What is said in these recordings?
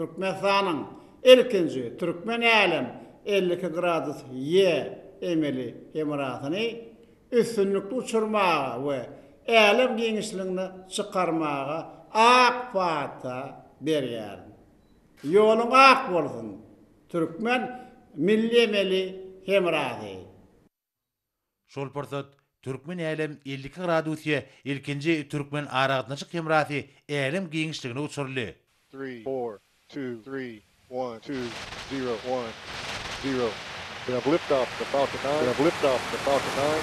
Türkmenistan'ın ilkinci Türkmenälem 52 gradus Y emeli emiratını üstünlüklü uçurmağa ve elem genişliğini çıkarmağa ak fata beriyar. Yolun ak olsun Türkmen milli emeli emiratı. Şol parsat Türkmenälem 52 gradus Y ilkinci Türkmen aragatnaşık emiratı elem genişliğini uçurlu. 3, 4, 2, 3, 1, 2, 0, 1, 0. We have liftoff the Falcon 9. We have liftoff the Falcon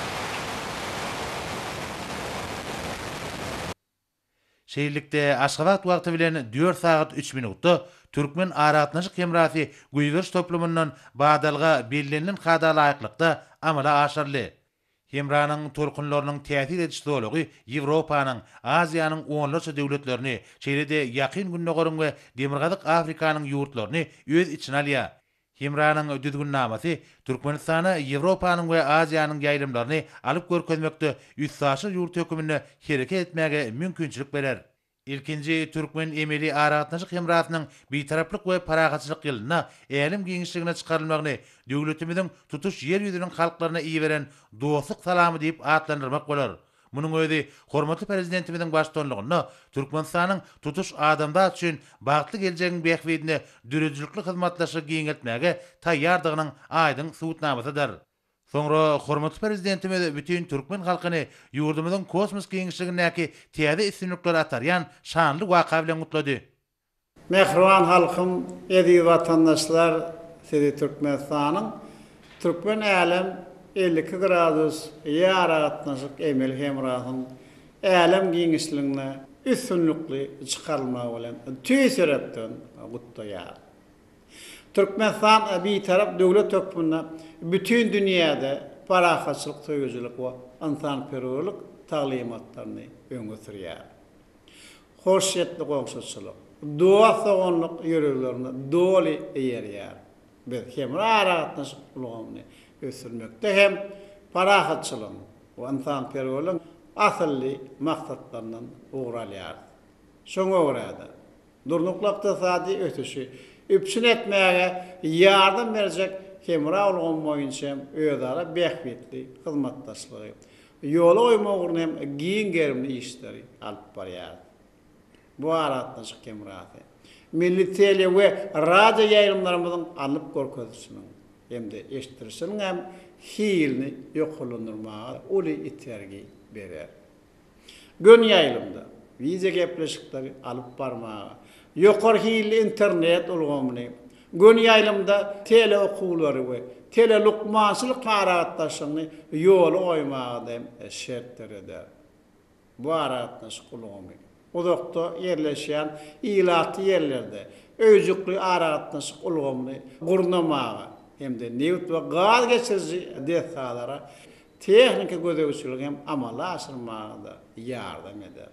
9. Şehirlikte Aşgabat vakti bilen 4 saat 3 minutta Türkmen aragatnaşyk kemrasi Güýgürs toplumundan badalga bellenlen kada laýyklykda amala aşyrly. Hemranyň tolkunlarynyň täsir edişi dolugy Ýewropanyň, Aziýanyň onlaça döwletlerini, çeýrede ýakyn günnägörüň we demirgazyk Afrikanyň ýurtlaryny öz içine alýar. Hemranyň düzgünnamasy Türkmenistana Ýewropanyň we Aziýanyň ýaýlymlaryny alyp görkezmekde üstaşyr ýurt hökümini hereket etmäge mümkinçilik berer. İlkinci Türkmen emeli aragatnaşyk hemrasynyň bitaraplyk we paragatçylyk ýylyna elim genişligine çykarylmagyny döwletimiziň tutuş yer ýüzüniň halklaryna iýi beren dostlyk salamy diýip adlandyrmak bolar. Munyň özi hormatly prezidentimiziň başçylygyna Türkmenistanyň tutuş adamlar üçin bagtly geljegiň bähwidine dürüjlükli hyzmatlaşy giňetmäge taýýardygynyň aýdyň suwutnamasydyr. Sonra hormatly prezidentimiz bütün Türkmen halkyny ýurdumyzyň kosmos genişligindäki täze üstünlikleri ataryan şanly waka bilen gutlady. Mehriban halkym, eziz vatandaşlar, sizi Türkmenistanyň Türkmenälem 52 gradus aragatnaşyk emeli hemrasynyň elem genişligine üstünlikli çykarylmagy bilen tüý serepden gutlaýar. Türkmenistan bir taraf döwlet hökmünde bütün dünyada parahatçılık, soyuculuk ve insanperverlik talimatlarını öňe sürýär. Hoşyetli gowşaçylyk, dost soňunlyk ýüreglerini doli eýerýär. Biz hem aragatnaşyk ulgamyny ösürmekde hem parahatçylyk we insanperverlik asylly maksatlaryna ugralýar. Şoňa görä durnuklapda sadi ötüşi üpçün etmäge yardım berjek hemra ulgam boýunça öýdara bähwetli hyzmatdaşlygy. Ýola oýmak urun hem giň gerimli işleri alyp barýar. Bu aragatnaşyk hemrasy milli tele we radio ýaýlymlarynyň alyp görkezişiniň hemde eşdirişiniň hem hiýlini ýokulandyrmagy uly itergi berer. Gön ýaýlymda vize gepleşikleri alyp barmagy, ýokary hiýli internet ulgamyny, gün ýaýlymda tele okuwlary we tele lukmançylyk aragatnaşygyny ýoly oýmagda şertler eder. Bu aragatnaşyk ulgamy uzakda ýerleşýän ilaty ýerlerde öýjükli aragatnaşyk ulgamyny gurnamagy hemde neft we gaz geçirji desalara tehnika gözegçiligi hem amala aşyrmagda ýardam eder.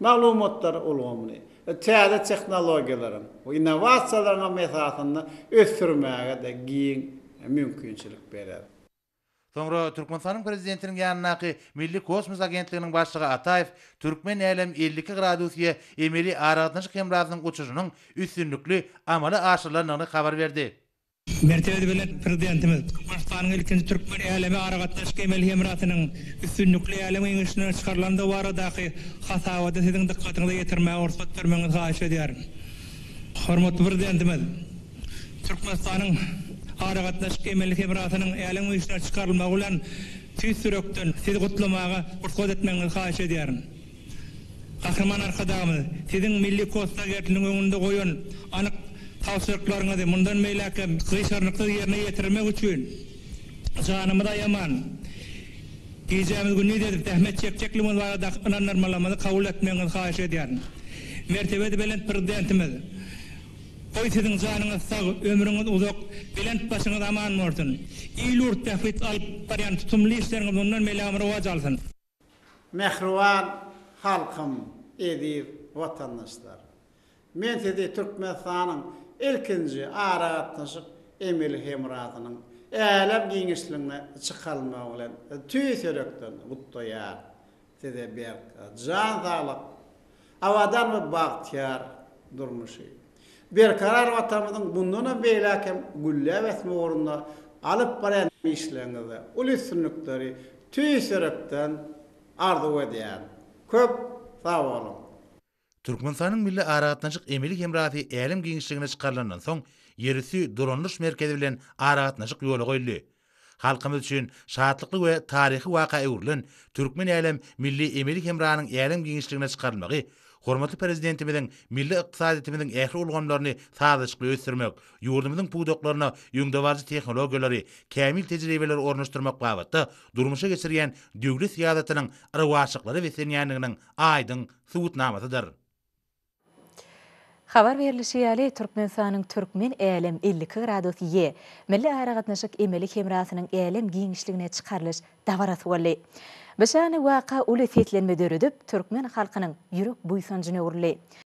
Maglumatlar ulgamyny täze tehnologiýalaryň we innovasiýalaryň mesasyny ösürmäge de giň mümkinçilik berer. Soňra Türkmenistanyň prezidentiniň ýanynaky Milli Kosmos Agentliginiň başlygy Atayev Türkmenälem 52 gradus Y emeli aragatnaşyk hemrasynyň uçuşynyň üstünlikli amala aşyrylanyny habar berdi. Mertebeli bilen prezidentimiz Türkmenistanyň ilkinji Türkmenälem aragatnaşyk emeli hemrasynyň üstünlikli elem genişligine çykarylanda baradaky hasawada siziň dikkatiňizi ýetirmäge ursat bermeňizi haýyş edýär. Hormatly prezidentimiz Türkmenistanyň aragatnaşyk emeli hemrasynyň elem genişligine çykarylmagy bilen tüý sürekden sizi gutlamagy ursat etmeňizi haýyş edýär. Gahryman arkadaşlarymyz, siziň milli kosmos agentligiň öňünde goýan anyk tavsiyelaryňyzy mundan meýläke gyşarnykda ýerine ýetirmek üçin janymyza ýaman gejämiz günni edip tähmet çekjekli bolada anarmalamyny kabul etmeňizi haýyş edýär. Mertebeli belent prezidentimiz, oý siziň janyňyz sag, ömrüňiz uzak, belent başyňyz aman bolsun. Ýurt tähwit alyp barýan tutumly işleriňiz mundan meýläme rowaj alsyn. Mehriban halkym, eziz watandaşlar, men sizi Türkmenistanyň ilkinji aragatnaşyk emeli hemrasynyň elem genişligine çykarylmagy bilen tüý serekden gutlaýar. Size berk can sağlyk, awadan we bagtyar durmuşy, berkarar vatamızın bundan beylakem gülle vesme uğrunda alıp parayan işlerinizi, ulüsünlükleri, tüy sürükten arzu ediyen. Köp sağ olun. Türkmenistan'ın milli aragatnaşık emelik emrati elim genişliğine çıkarılandan son, yerisi dolanış merkezi bilen aragatnaşık yolu koyuldu. Halkımız üçün şahatlıklı ve tarihi vakaya uğrulan TürkmenÄlem milli emelik emratının elim genişliğine çıkarılmağı, hormatly prezidentimizin milli iqtisadiyatimizin ähli ulgamlaryny sazlaşykly ösdirmek, ýurdumyzyň puwdoklaryna ýöňdebarjy tehnologiýalary, kämil tejribeleri ornaşdyrmak bagatda durmuşa geçirýän döwlet siýasatynyň yrwaşyklary wesenýänliginiň aýdyň subutnamasydyr. Habar berilişi ýaly Türkmenistanyň TürkmenÄlem 52 gradus ýe milli aragatnaşyk emelik hemrasynyň älim giňişligine çykarylyş dawarasy boldy. Bişani waka uly setlenme dörüdüp Türkmen halkynyň ýürek buýsanjyny urly.